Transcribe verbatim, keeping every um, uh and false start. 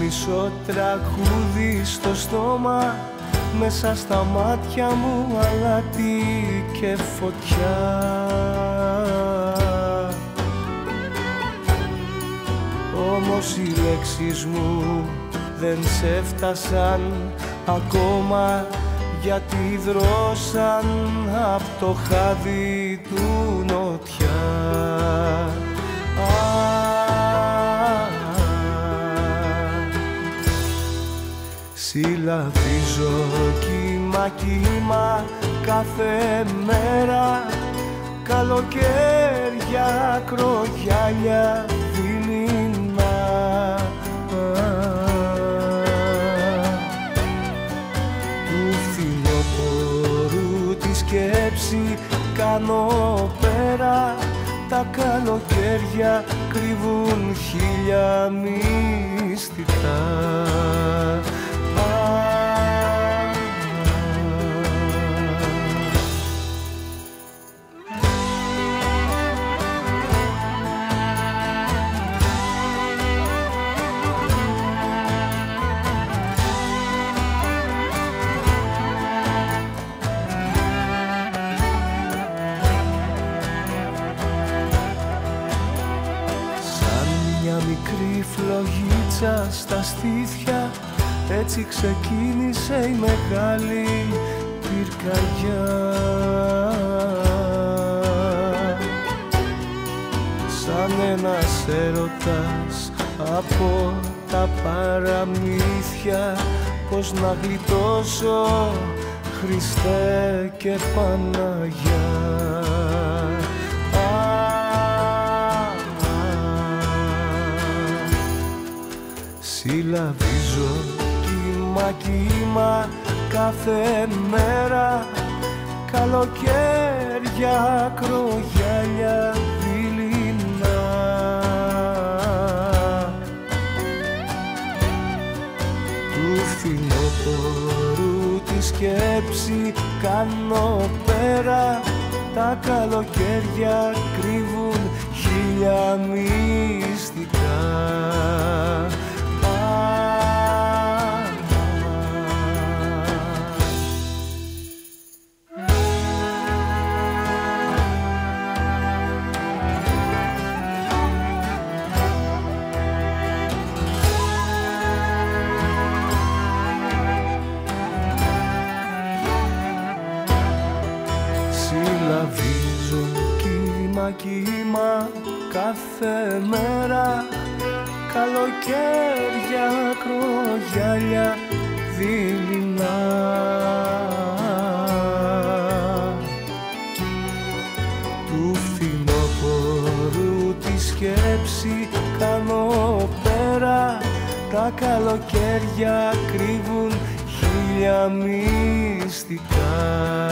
κλείσω τραγούδι στο στόμα, μέσα στα μάτια μου αλάτι και φωτιά. Όμως οι λέξεις μου δεν σε φτάσαν ακόμα, γιατί δρόσαν από το χάδι του νοτιά. Συλλαβίζω κύμα κύμα κάθε μέρα, καλοκαίρια, ακρογιάλια, δειλινά. Του φθινοπόρου τη σκέψη κάνω πέρα, τα καλοκαίρια κρύβουν χίλια μυστικά. Μικρή φλογίτσα στα στήθια, έτσι ξεκίνησε η μεγάλη πυρκαγιά. Σαν ένας έρωτας από τα παραμύθια, πώς να γλιτώσω, Χριστέ και Παναγιά. Συλλαβίζω κύμα κύμα κάθε μέρα, καλοκαίρια, ακρογιάλια, δειλινά. Του φθινοπόρου τη σκέψη κάνω πέρα, τα καλοκαίρια κρύβουν χίλια μυστικά. Συλλαβίζω κύμα κύμα κάθε μέρα, καλοκαίρια, ακρογιάλια, δειλινά. Του φθινοπόρου τη σκέψη κάνω πέρα, τα καλοκαίρια κρύβουν χίλια μυστικά.